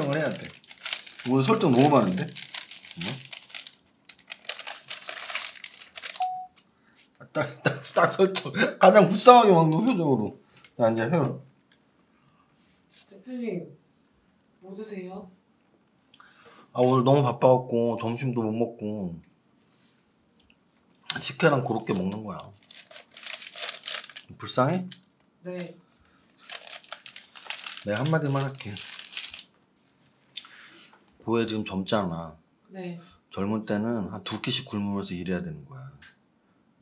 설정을 해야 돼. 오늘 설정 너무 많은데? 딱 설정. 가장 불쌍하게 먹는 표정으로. 자, 이제 해요. 대표님, 뭐 드세요? 아, 오늘 너무 바빠갖고, 점심도 못 먹고, 식혜랑 고로케 먹는 거야. 불쌍해? 네. 내가 한마디만 할게. 보혜 지금 젊잖아. 네. 젊을 때는 한 2끼씩 굶으면서 일해야 되는 거야.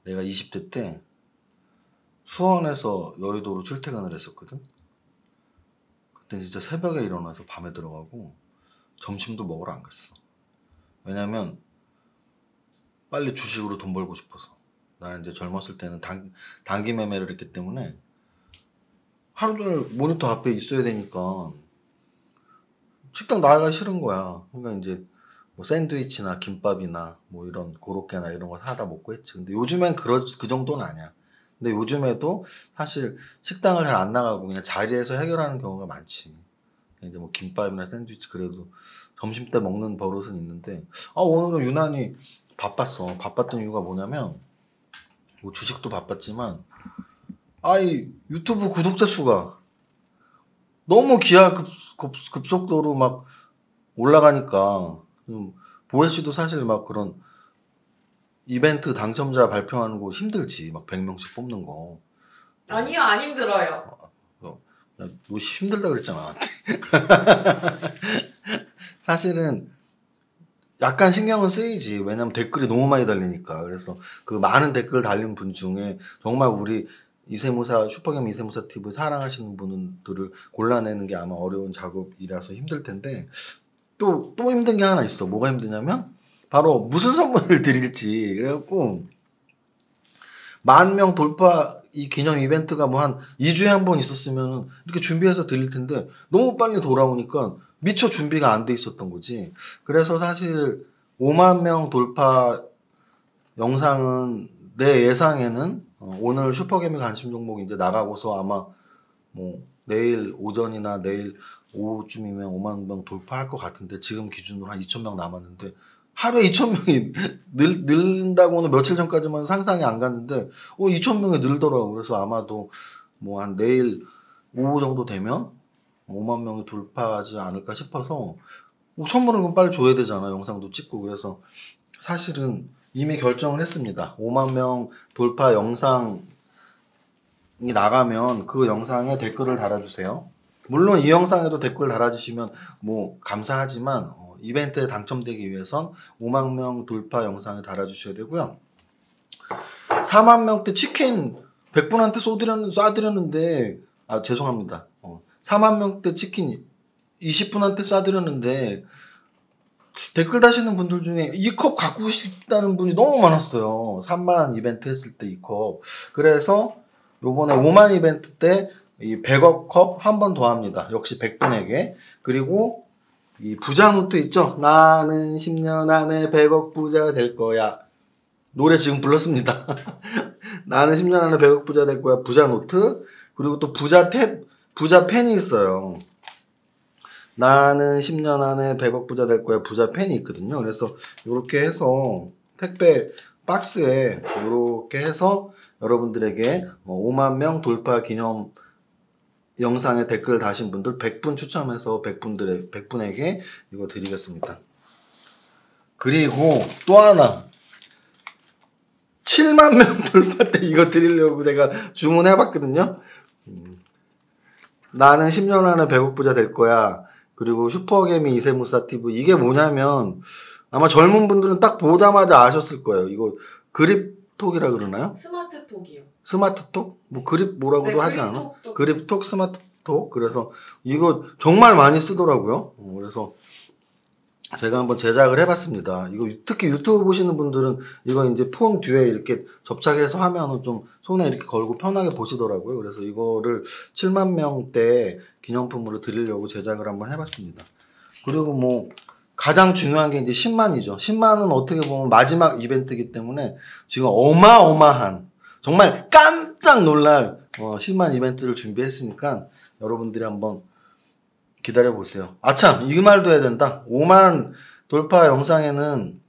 내가 20대 때 수원에서 여의도로 출퇴근을 했었거든. 그때 진짜 새벽에 일어나서 밤에 들어가고 점심도 먹으러 안 갔어. 왜냐면 빨리 주식으로 돈 벌고 싶어서. 나는 이제 젊었을 때는 단기 매매를 했기 때문에 하루 종일 모니터 앞에 있어야 되니까 식당 나가기 싫은 거야. 그러니까 이제 뭐 샌드위치나 김밥이나 뭐 이런 고로케나 이런 거 사다 먹고 했지. 근데 요즘엔 그 정도는 아니야. 근데 요즘에도 사실 식당을 잘 안 나가고 그냥 자리에서 해결하는 경우가 많지. 이제 뭐 김밥이나 샌드위치 그래도 점심때 먹는 버릇은 있는데, 아, 오늘은 유난히 바빴어. 바빴던 이유가 뭐냐면, 뭐 주식도 바빴지만, 아이 유튜브 구독자 수가 너무 기하급속도로 막 올라가니까, 보혜씨도 사실 막 그런 이벤트 당첨자 발표하는 거 힘들지. 막 100명씩 뽑는 거. 아니요, 안 힘들어요. 야, 너 힘들다 그랬잖아. 사실은 약간 신경은 쓰이지. 왜냐면 댓글이 너무 많이 달리니까. 그래서 그 많은 댓글 달린 분 중에 정말 우리 이세무사, 슈퍼겸 이세무사TV 사랑하시는 분들을 골라내는 게 아마 어려운 작업이라서 힘들 텐데, 또 힘든 게 하나 있어. 뭐가 힘드냐면 바로 무슨 선물을 드릴지. 그래갖고 10,000명 돌파 이 기념 이벤트가 뭐 한 2주에 한 번 있었으면 이렇게 준비해서 드릴 텐데, 너무 빨리 돌아오니까 미처 준비가 안 돼 있었던 거지. 그래서 사실 50,000명 돌파 영상은 내 예상에는 오늘 슈퍼개미 관심 종목 이제 나가고서 아마 뭐 내일 오전이나 내일 오후쯤이면 50,000명 돌파할 것 같은데, 지금 기준으로 한 2,000명 남았는데, 하루에 2,000명이 늘린다고는 며칠 전까지만 상상이 안 갔는데 2,000명이 늘더라고. 그래서 아마도 뭐 한 내일 오후 정도 되면 50,000명이 돌파하지 않을까 싶어서, 선물은 그럼 빨리 줘야 되잖아. 영상도 찍고. 그래서 사실은 이미 결정을 했습니다. 50,000명 돌파 영상이 나가면 그 영상에 댓글을 달아주세요. 물론 이 영상에도 댓글 달아주시면 뭐 감사하지만, 이벤트에 당첨되기 위해선 50,000명 돌파 영상에 달아주셔야 되고요. 40,000명대 치킨 100분한테 쏴드렸는데, 아, 죄송합니다. 40,000명대 치킨 20분한테 쏴드렸는데, 댓글 다시는 분들 중에 이 컵 갖고 싶다는 분이 너무 많았어요. 3만 이벤트 했을 때 이 컵. 그래서 요번에 5만 이벤트 때 이 100억 컵 한 번 더 합니다. 역시 100분에게. 그리고 이 부자 노트 있죠? 나는 10년 안에 100억 부자 될 거야. 노래 지금 불렀습니다. 나는 10년 안에 100억 부자 될 거야. 부자 노트. 그리고 또 부자 펜이 있어요. 나는 10년 안에 100억 부자 될 거야. 부자 펜이 있거든요. 그래서 이렇게 해서 택배 박스에 이렇게 해서 여러분들에게 50,000명 돌파 기념 영상에 댓글 다신 분들 100분 추첨해서 100분에게 이거 드리겠습니다. 그리고 또 하나, 70,000명 돌파 때 이거 드리려고 제가 주문해봤거든요. 나는 10년 안에 100억 부자 될 거야. 그리고 슈퍼개미 이세무사 TV. 이게 뭐냐면 아마 젊은 분들은 딱 보자마자 아셨을 거예요. 이거 그립톡이라 그러나요? 스마트톡이요. 스마트톡? 뭐 그립 뭐라고도 네, 하지 않아? 그립톡, 스마트톡. 그래서 이거 정말 많이 쓰더라고요. 그래서 제가 한번 제작을 해봤습니다. 이거 특히 유튜브 보시는 분들은 이거 이제 폰 뒤에 이렇게 접착해서 하면은 좀 손에 이렇게 걸고 편하게 보시더라고요. 그래서 이거를 70,000명대 기념품으로 드리려고 제작을 한번 해봤습니다. 그리고 뭐 가장 중요한 게 이제 10만이죠. 10만은 어떻게 보면 마지막 이벤트이기 때문에 지금 어마어마한, 정말 깜짝 놀랄 10만 이벤트를 준비했으니까 여러분들이 한번 기다려보세요. 아참, 이 말도 해야 된다. 5만 돌파 영상에는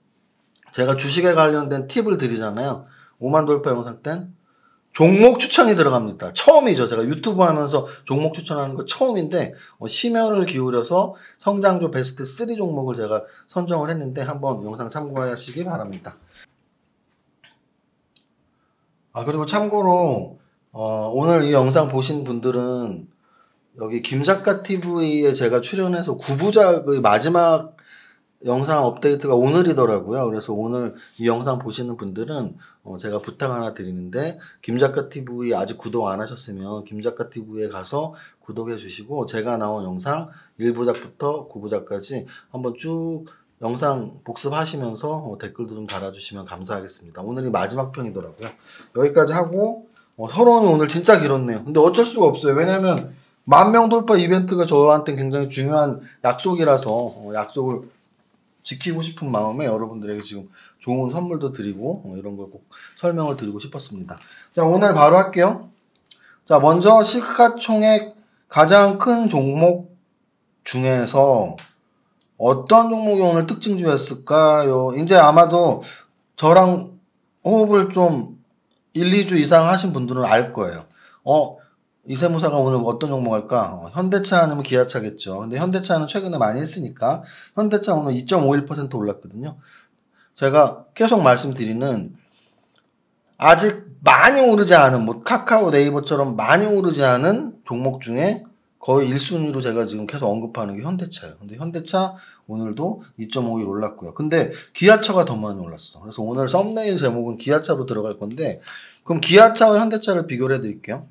제가 주식에 관련된 팁을 드리잖아요. 5만 돌파 영상 땐 종목 추천이 들어갑니다. 처음이죠. 제가 유튜브 하면서 종목 추천하는 거 처음인데 심혈을 기울여서 성장주 베스트 3 종목을 제가 선정을 했는데 한번 영상 참고하시기 바랍니다. 아, 그리고 참고로 오늘 이 영상 보신 분들은 여기 김작가TV에 제가 출연해서 9부작의 마지막 영상 업데이트가 오늘이더라고요. 그래서 오늘 이 영상 보시는 분들은 제가 부탁 하나 드리는데, 김작가TV 아직 구독 안 하셨으면 김작가TV에 가서 구독해 주시고 제가 나온 영상 1부작부터 9부작까지 한번 쭉 영상 복습하시면서 댓글도 좀 달아주시면 감사하겠습니다. 오늘이 마지막 편이더라고요. 여기까지 하고, 서론이 오늘 진짜 길었네요. 근데 어쩔 수가 없어요. 왜냐면 10,000명 돌파 이벤트가 저한테 굉장히 중요한 약속이라서 약속을 지키고 싶은 마음에 여러분들에게 지금 좋은 선물도 드리고 이런 걸 꼭 설명을 드리고 싶었습니다. 자, 오늘 바로 할게요. 자, 먼저 시가총액 가장 큰 종목 중에서 어떤 종목이 오늘 특징주였을까요? 이제 아마도 저랑 호흡을 좀 1, 2주 이상 하신 분들은 알 거예요. 이세무사가 오늘 어떤 종목 할까? 현대차 아니면 기아차겠죠. 근데 현대차는 최근에 많이 했으니까 현대차 오늘 2.51% 올랐거든요. 제가 계속 말씀드리는, 아직 많이 오르지 않은, 뭐 카카오, 네이버처럼 많이 오르지 않은 종목 중에 거의 1순위로 제가 지금 계속 언급하는 게 현대차예요. 근데 현대차 오늘도 2.51 올랐고요. 근데 기아차가 더 많이 올랐어. 그래서 오늘 썸네일 제목은 기아차로 들어갈 건데, 그럼 기아차와 현대차를 비교를 해드릴게요.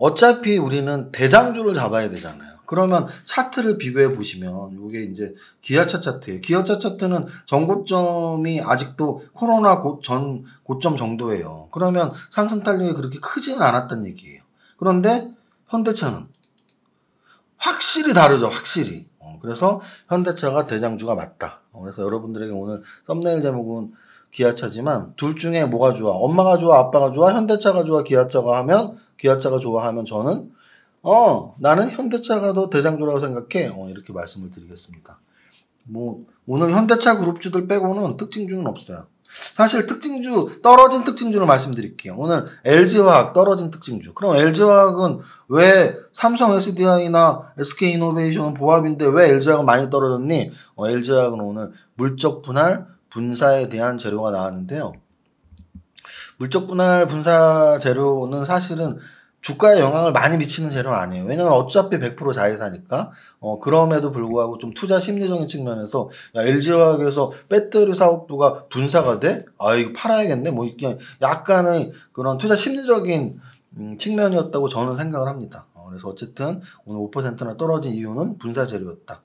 어차피 우리는 대장주를 잡아야 되잖아요. 그러면 차트를 비교해 보시면 이게 이제 기아차 차트예요. 기아차 차트는 전고점이 아직도 코로나 전 고점 정도예요. 그러면 상승 탄력이 그렇게 크지는 않았단 얘기예요. 그런데 현대차는 확실히 다르죠. 확실히. 그래서 현대차가 대장주가 맞다. 그래서 여러분들에게 오늘 썸네일 제목은 기아차지만 둘 중에 뭐가 좋아? 엄마가 좋아? 아빠가 좋아? 현대차가 좋아? 기아차가 하면? 기아차가 좋아하면 저는 나는 현대차가 더 대장주라고 생각해, 이렇게 말씀을 드리겠습니다. 뭐 오늘 현대차 그룹주들 빼고는 특징주는 없어요. 사실 특징주, 떨어진 특징주를 말씀드릴게요. 오늘 LG화학 떨어진 특징주. 그럼 LG화학은 왜 삼성 SDI나 SK이노베이션은 보합인데 왜 LG화학은 많이 떨어졌니? LG화학은 오늘 물적 분할 분사에 대한 재료가 나왔는데요. 물적 분할 분사 재료는 사실은 주가에 영향을 많이 미치는 재료는 아니에요. 왜냐면 어차피 100% 자회사니까. 그럼에도 불구하고 좀 투자 심리적인 측면에서, 야, LG화학에서 배터리 사업부가 분사가 돼? 아, 이거 팔아야겠네? 뭐 그냥 약간의 그런 투자 심리적인 측면이었다고 저는 생각을 합니다. 그래서 어쨌든 오늘 5%나 떨어진 이유는 분사 재료였다.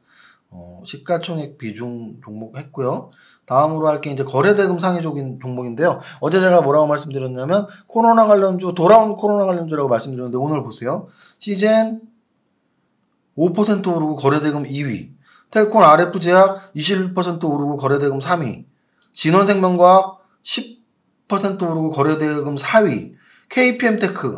시가총액 비중 종목 했고요. 다음으로 할 게 이제 거래대금 상위적인 종목인데요. 어제 제가 뭐라고 말씀드렸냐면 코로나 관련주, 돌아온 코로나 관련주라고 말씀드렸는데 오늘 보세요. 시젠 5% 오르고 거래대금 2위, 텔콘RF제약 21% 오르고 거래대금 3위, 진원생명과학 10% 오르고 거래대금 4위, KPM테크.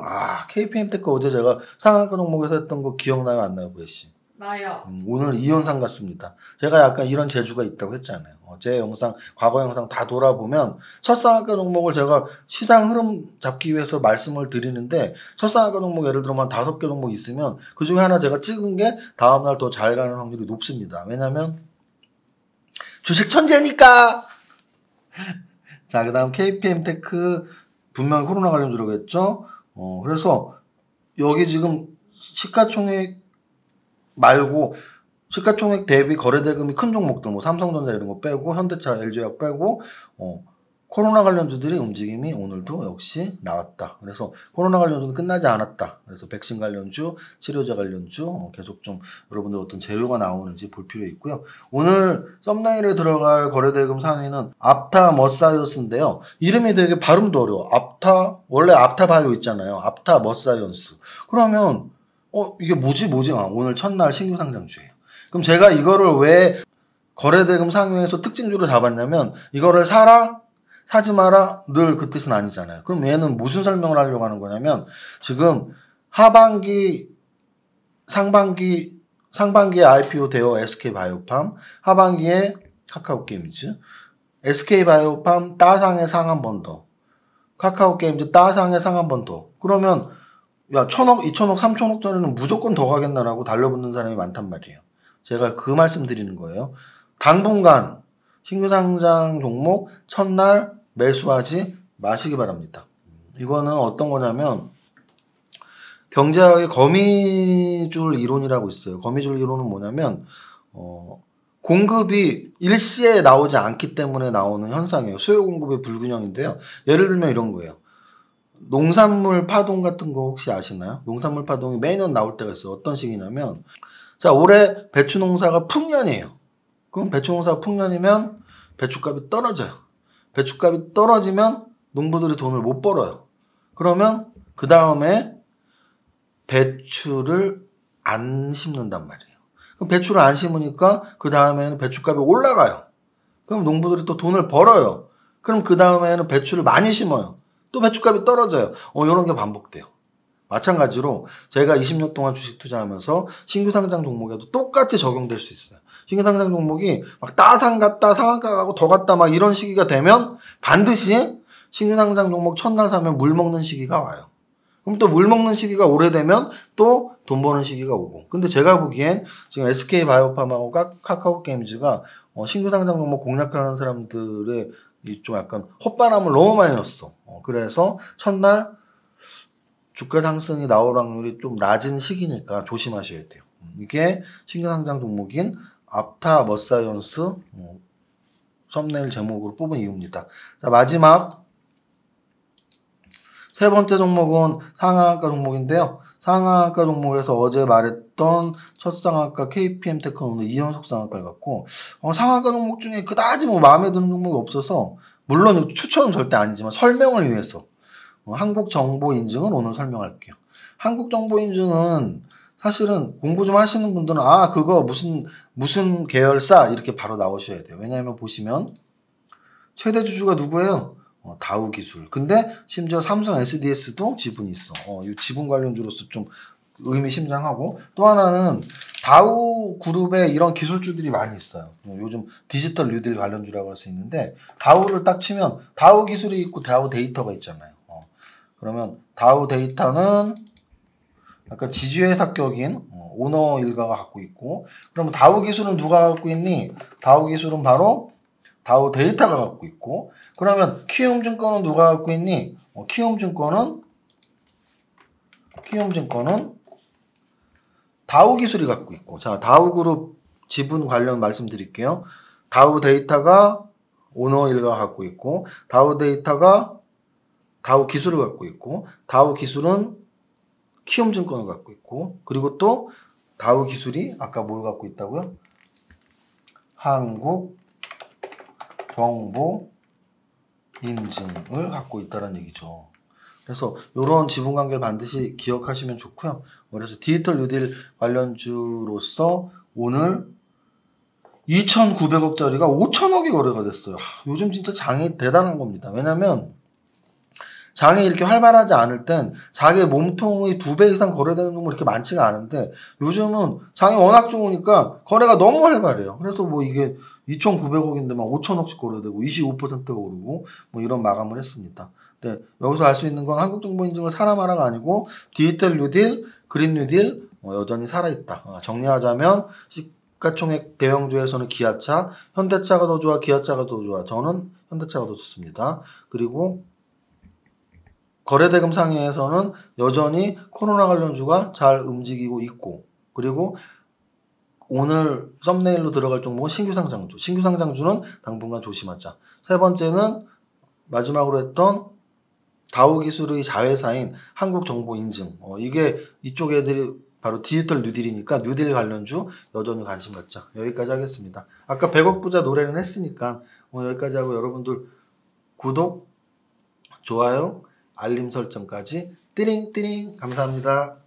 KPM테크 어제 제가 상한가 종목에서 했던 거 기억나요? 안 나요? 보혜씨? 나요. 오늘 이현상 같습니다. 제가 약간 이런 재주가 있다고 했잖아요. 제 영상, 과거 영상 다 돌아보면 첫 상한가 종목을 제가 시장 흐름 잡기 위해서 말씀을 드리는데, 첫 상한가 종목 예를 들어 한 5개 종목 있으면 그 중에 하나 제가 찍은 게 다음날 더 잘 가는 확률이 높습니다. 왜냐면 주식 천재니까. 자, 그 다음 KPM테크 분명히 코로나 관련주라고 했죠. 그래서 여기 지금 시가총액 말고 시가총액 대비 거래대금이 큰 종목들, 뭐 삼성전자 이런 거 빼고 현대차, LG화학 빼고 코로나 관련주들이 움직임이 오늘도 역시 나왔다. 그래서 코로나 관련주는 끝나지 않았다. 그래서 백신 관련주, 치료제 관련주 계속 좀 여러분들 어떤 재료가 나오는지 볼 필요 있고요. 오늘 썸네일에 들어갈 거래대금 상위는 압타 머사이언스인데요. 이름이 되게 발음도 어려워. 압타, 원래 압타 바이오 있잖아요. 압타 머사이언스. 그러면 이게 뭐지? 오늘 첫날 신규 상장주예요. 그럼 제가 이거를 왜 거래대금 상위에서 특징주로 잡았냐면, 이거를 사라, 사지 마라 늘 그 뜻은 아니잖아요. 그럼 얘는 무슨 설명을 하려고 하는 거냐면, 지금 하반기 상반기에 IPO 대여 SK바이오팜, 하반기에 카카오 게임즈, SK바이오팜 따상의 상 한 번 더, 카카오 게임즈 따상의 상 한 번 더. 그러면 야 1000억, 2000억, 3000억짜리는 무조건 더 가겠나라고 달려붙는 사람이 많단 말이에요. 제가 그 말씀 드리는 거예요. 당분간 신규 상장 종목 첫날 매수하지 마시기 바랍니다. 이거는 어떤 거냐면 경제학의 거미줄 이론이라고 있어요. 거미줄 이론은 뭐냐면 공급이 일시에 나오지 않기 때문에 나오는 현상이에요. 수요 공급의 불균형인데요. 예를 들면 이런 거예요. 농산물 파동 같은 거 혹시 아시나요? 농산물 파동이 매년 나올 때가 있어요. 어떤 식이냐면 자 올해 배추 농사가 풍년이에요. 그럼 배추 농사가 풍년이면 배추값이 떨어져요. 배추값이 떨어지면 농부들이 돈을 못 벌어요. 그러면 그 다음에 배추를 안 심는단 말이에요. 그럼 배추를 안 심으니까 그 다음에는 배추값이 올라가요. 그럼 농부들이 또 돈을 벌어요. 그럼 그 다음에는 배추를 많이 심어요. 또 배추값이 떨어져요. 이런 게 반복돼요. 마찬가지로 제가 20년 동안 주식 투자하면서 신규 상장 종목에도 똑같이 적용될 수 있어요. 신규 상장 종목이 막 따상 갔다 상한가 가고 더 갔다 막 이런 시기가 되면 반드시 신규 상장 종목 첫날 사면 물 먹는 시기가 와요. 그럼 또 물 먹는 시기가 오래되면 또 돈 버는 시기가 오고. 근데 제가 보기엔 지금 SK바이오팜하고 카카오 게임즈가 신규 상장 종목 공략하는 사람들의 좀 약간 헛바람을 너무 많이 넣었어. 그래서 첫날 주가 상승이 나올 확률이 좀 낮은 시기니까 조심하셔야 돼요. 이게 신규 상장 종목인 압타 머사이언스 썸네일 제목으로 뽑은 이유입니다. 자, 마지막 세 번째 종목은 상한가 종목인데요. 상한가 종목에서 어제 말했던 첫 상한가 KPM테크는 오늘 2연속 상한가를 갖고 상한가 종목 중에 그다지 뭐 마음에 드는 종목이 없어서 물론 추천은 절대 아니지만 설명을 위해서 한국정보인증은 오늘 설명할게요. 한국정보인증은 사실은 공부 좀 하시는 분들은 아 그거 무슨 계열사 이렇게 바로 나오셔야 돼요. 왜냐하면 보시면 최대 주주가 누구예요? 다우기술. 근데 심지어 삼성 SDS도 지분이 있어. 이 지분 관련주로서 좀 의미심장하고 또 하나는 다우 그룹에 이런 기술주들이 많이 있어요. 요즘 디지털 뉴딜 관련주라고 할 수 있는데 다우를 딱 치면 다우 기술이 있고 다우 데이터가 있잖아요. 그러면 다우 데이터는 약간 지주회사격인 오너 일가가 갖고 있고 그러면 다우 기술은 누가 갖고 있니? 다우 기술은 바로 다우 데이터가 갖고 있고 그러면 키움증권은 누가 갖고 있니? 키움증권은 다우 기술이 갖고 있고 자 다우 그룹 지분 관련 말씀드릴게요. 다우 데이터가 오너 일가가 갖고 있고 다우 데이터가 다우 기술을 갖고 있고 다우 기술은 키움증권을 갖고 있고 그리고 또 다우 기술이 아까 뭘 갖고 있다고요? 한국정보인증을 갖고 있다는 얘기죠. 그래서 이런 지분관계를 반드시 기억하시면 좋고요. 그래서 디지털 뉴딜 관련주로서 오늘 2,900억짜리가 5,000억이 거래가 됐어요. 요즘 진짜 장이 대단한 겁니다. 왜냐면 장이 이렇게 활발하지 않을 땐 자기의 몸통이 2배 이상 거래되는 종목 이렇게 많지가 않은데 요즘은 장이 워낙 좋으니까 거래가 너무 활발해요. 그래서 뭐 이게 2,900억인데 막 5,000억씩 거래되고 25%가 오르고 뭐 이런 마감을 했습니다. 근데 여기서 알 수 있는 건 한국정보인증을 사라 마라가 아니고 디지털 뉴딜, 그린 뉴딜 여전히 살아있다. 정리하자면 시가총액 대형주에서는 기아차, 현대차가 더 좋아, 기아차가 더 좋아. 저는 현대차가 더 좋습니다. 그리고 거래대금 상위에서는 여전히 코로나 관련주가 잘 움직이고 있고 그리고 오늘 썸네일로 들어갈 종목은 신규 상장주. 신규 상장주는 당분간 조심하자. 세 번째는 마지막으로 했던 다우 기술의 자회사인 한국정보인증. 이게 이쪽 애들이 바로 디지털 뉴딜이니까 뉴딜 관련주 여전히 관심 갖자. 여기까지 하겠습니다. 아까 100억 부자 노래는 했으니까 오늘 여기까지 하고 여러분들 구독, 좋아요, 알림 설정까지 띠링 띠링 감사합니다.